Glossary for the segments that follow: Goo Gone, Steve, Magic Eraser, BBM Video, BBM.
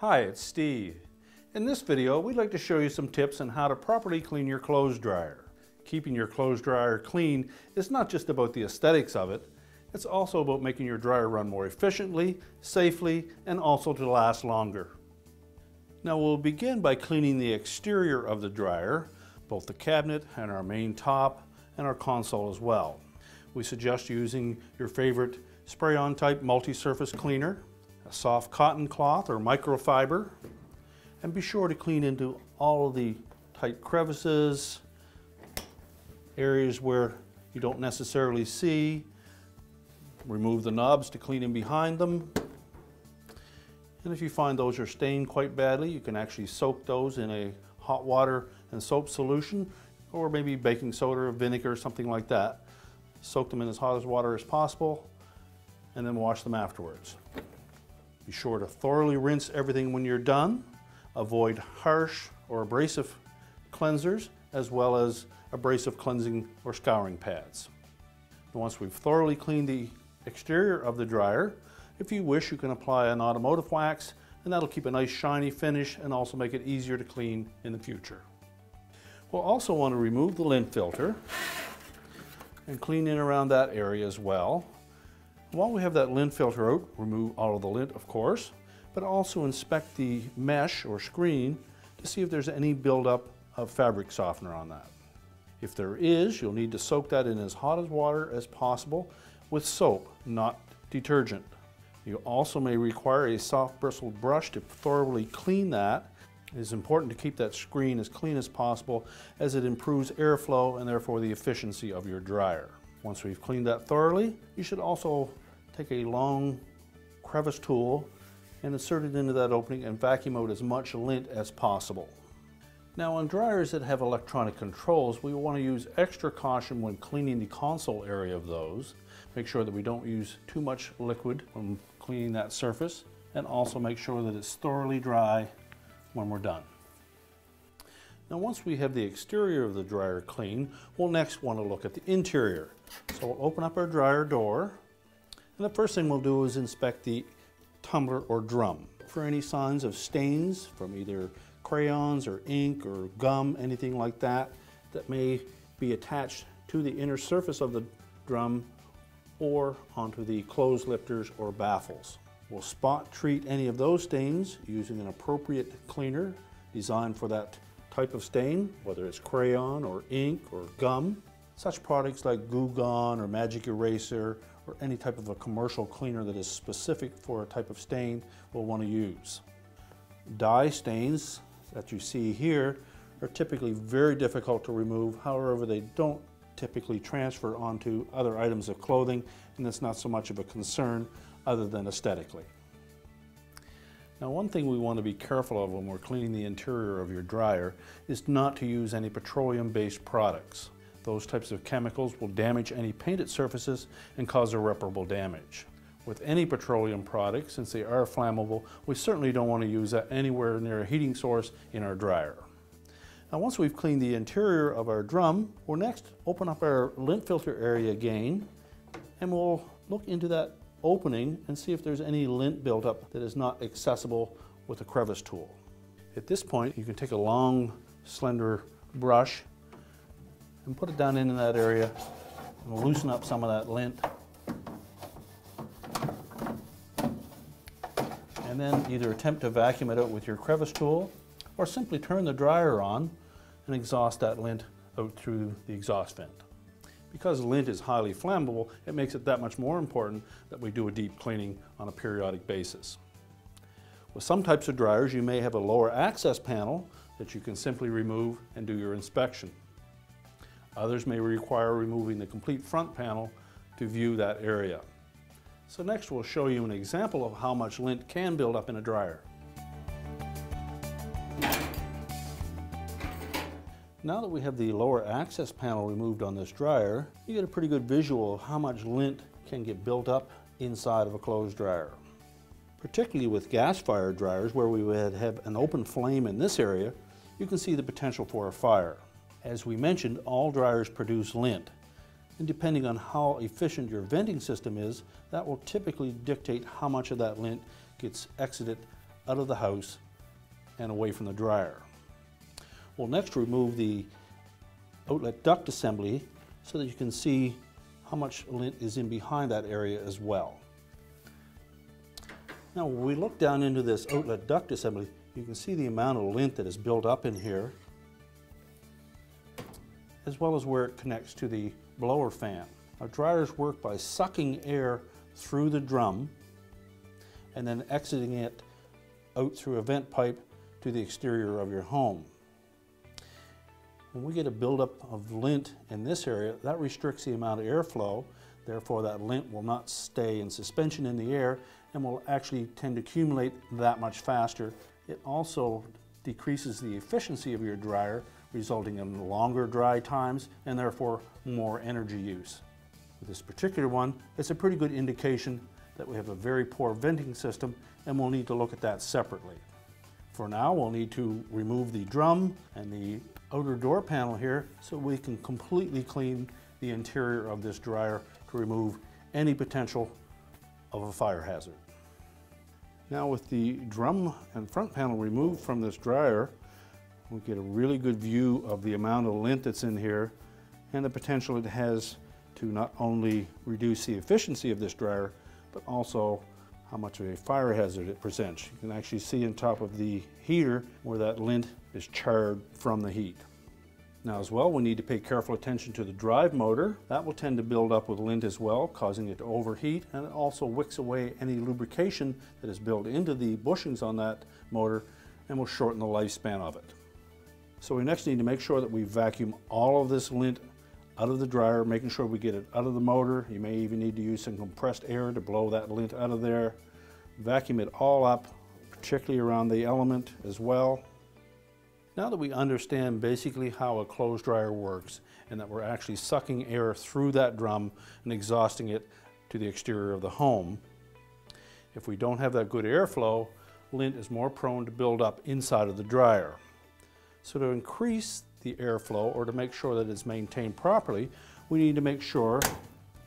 Hi, it's Steve. In this video, we'd like to show you some tips on how to properly clean your clothes dryer. Keeping your clothes dryer clean is not just about the aesthetics of it, it's also about making your dryer run more efficiently, safely, and also to last longer. Now we'll begin by cleaning the exterior of the dryer, both the cabinet and our main top and our console as well. We suggest using your favorite spray-on type multi-surface cleaner, a soft cotton cloth or microfiber, and be sure to clean into all of the tight crevices, areas where you don't necessarily see. Remove the knobs to clean in behind them. And if you find those are stained quite badly, you can actually soak those in a hot water and soap solution, or maybe baking soda or vinegar, something like that. Soak them in as hot as water as possible, and then wash them afterwards. Be sure to thoroughly rinse everything when you're done. Avoid harsh or abrasive cleansers as well as abrasive cleansing or scouring pads. Once we've thoroughly cleaned the exterior of the dryer, if you wish, you can apply an automotive wax, and that'll keep a nice shiny finish and also make it easier to clean in the future. We'll also want to remove the lint filter and clean in around that area as well. While we have that lint filter out, remove all of the lint, of course, but also inspect the mesh or screen to see if there's any buildup of fabric softener on that. If there is, you'll need to soak that in as hot as water as possible with soap, not detergent. You also may require a soft bristled brush to thoroughly clean that. It is important to keep that screen as clean as possible as it improves airflow and therefore the efficiency of your dryer. Once we've cleaned that thoroughly, you should also take a long crevice tool and insert it into that opening and vacuum out as much lint as possible. Now on dryers that have electronic controls, we want to use extra caution when cleaning the console area of those. Make sure that we don't use too much liquid when cleaning that surface, and also make sure that it's thoroughly dry when we're done. Now once we have the exterior of the dryer clean, we'll next want to look at the interior. So we'll open up our dryer door, and the first thing we'll do is inspect the tumbler or drum for any signs of stains from either crayons or ink or gum, anything like that, that may be attached to the inner surface of the drum or onto the clothes lifters or baffles. We'll spot treat any of those stains using an appropriate cleaner designed for that type of stain, whether it's crayon or ink or gum. Such products like Goo Gone or Magic Eraser or any type of a commercial cleaner that is specific for a type of stain we'll want to use. Dye stains that you see here are typically very difficult to remove, however they don't typically transfer onto other items of clothing, and that's not so much of a concern other than aesthetically. Now one thing we want to be careful of when we're cleaning the interior of your dryer is not to use any petroleum-based products. Those types of chemicals will damage any painted surfaces and cause irreparable damage. With any petroleum products, since they are flammable, we certainly don't want to use that anywhere near a heating source in our dryer. Now once we've cleaned the interior of our drum, we'll next open up our lint filter area again, and we'll look into that opening and see if there's any lint buildup that is not accessible with a crevice tool. At this point, you can take a long, slender brush and put it down into that area and loosen up some of that lint. And then either attempt to vacuum it out with your crevice tool or simply turn the dryer on and exhaust that lint out through the exhaust vent. Because lint is highly flammable, it makes it that much more important that we do a deep cleaning on a periodic basis. With some types of dryers, you may have a lower access panel that you can simply remove and do your inspection. Others may require removing the complete front panel to view that area. So next we'll show you an example of how much lint can build up in a dryer. Now that we have the lower access panel removed on this dryer, you get a pretty good visual of how much lint can get built up inside of a clothes dryer. Particularly with gas-fired dryers, where we would have an open flame in this area, you can see the potential for a fire. As we mentioned, all dryers produce lint, and depending on how efficient your venting system is, that will typically dictate how much of that lint gets exited out of the house and away from the dryer. We'll next remove the outlet duct assembly so that you can see how much lint is in behind that area as well. Now when we look down into this outlet duct assembly, you can see the amount of lint that is built up in here, as well as where it connects to the blower fan. Now dryers work by sucking air through the drum and then exiting it out through a vent pipe to the exterior of your home. When we get a buildup of lint in this area, that restricts the amount of airflow. Therefore, that lint will not stay in suspension in the air and will actually tend to accumulate that much faster. It also decreases the efficiency of your dryer, resulting in longer dry times and therefore more energy use. With this particular one, it's a pretty good indication that we have a very poor venting system, and we'll need to look at that separately. For now, we'll need to remove the drum and the outer door panel here so we can completely clean the interior of this dryer to remove any potential of a fire hazard. Now with the drum and front panel removed from this dryer, we'll get a really good view of the amount of lint that's in here and the potential it has to not only reduce the efficiency of this dryer, but also how much of a fire hazard it presents. You can actually see on top of the heater where that lint is charred from the heat. Now as well, we need to pay careful attention to the drive motor. That will tend to build up with lint as well, causing it to overheat, and it also wicks away any lubrication that is built into the bushings on that motor and will shorten the lifespan of it. So we next need to make sure that we vacuum all of this lint out of the dryer, making sure we get it out of the motor. You may even need to use some compressed air to blow that lint out of there. Vacuum it all up, particularly around the element as well. Now that we understand basically how a closed dryer works and that we're actually sucking air through that drum and exhausting it to the exterior of the home, if we don't have that good airflow, lint is more prone to build up inside of the dryer. So to increase the airflow, or to make sure that it's maintained properly, we need to make sure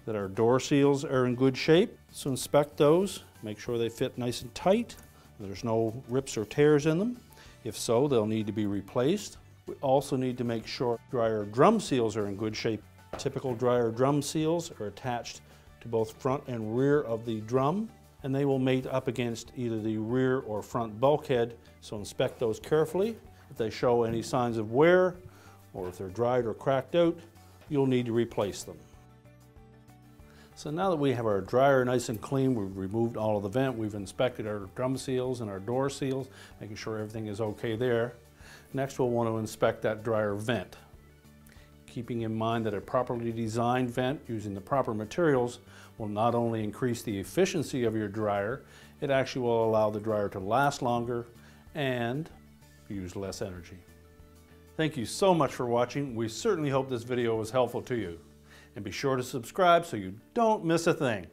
that our door seals are in good shape. So inspect those, make sure they fit nice and tight, there's no rips or tears in them. If so, they'll need to be replaced. We also need to make sure dryer drum seals are in good shape. Typical dryer drum seals are attached to both front and rear of the drum, and they will mate up against either the rear or front bulkhead, so inspect those carefully. If they show any signs of wear, or if they're dried or cracked out, you'll need to replace them. So now that we have our dryer nice and clean, we've removed all of the vent, we've inspected our drum seals and our door seals, making sure everything is okay there. Next, we'll want to inspect that dryer vent. Keeping in mind that a properly designed vent using the proper materials will not only increase the efficiency of your dryer, it actually will allow the dryer to last longer and use less energy. Thank you so much for watching. We certainly hope this video was helpful to you. And be sure to subscribe so you don't miss a thing.